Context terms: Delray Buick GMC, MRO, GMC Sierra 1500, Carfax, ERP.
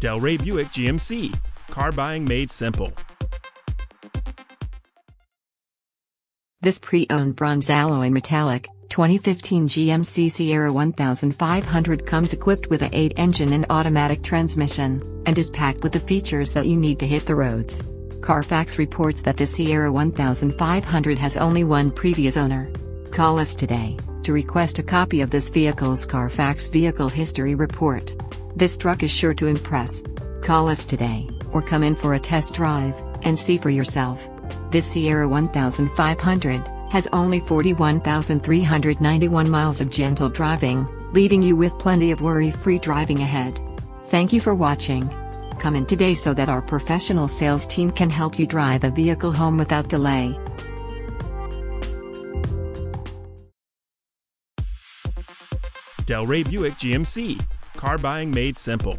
Delray Buick GMC, car buying made simple. This pre-owned bronze alloy metallic 2015 GMC Sierra 1500 comes equipped with a 8-engine and automatic transmission, and is packed with the features that you need to hit the roads. Carfax reports that the Sierra 1500 has only one previous owner. Call us today to request a copy of this vehicle's Carfax Vehicle History Report. This truck is sure to impress. Call us today, or come in for a test drive, and see for yourself. This Sierra 1500 has only 41,391 miles of gentle driving, leaving you with plenty of worry-free driving ahead. Thank you for watching. Come in today so that our professional sales team can help you drive a vehicle home without delay. Delray Buick GMC, car buying made simple.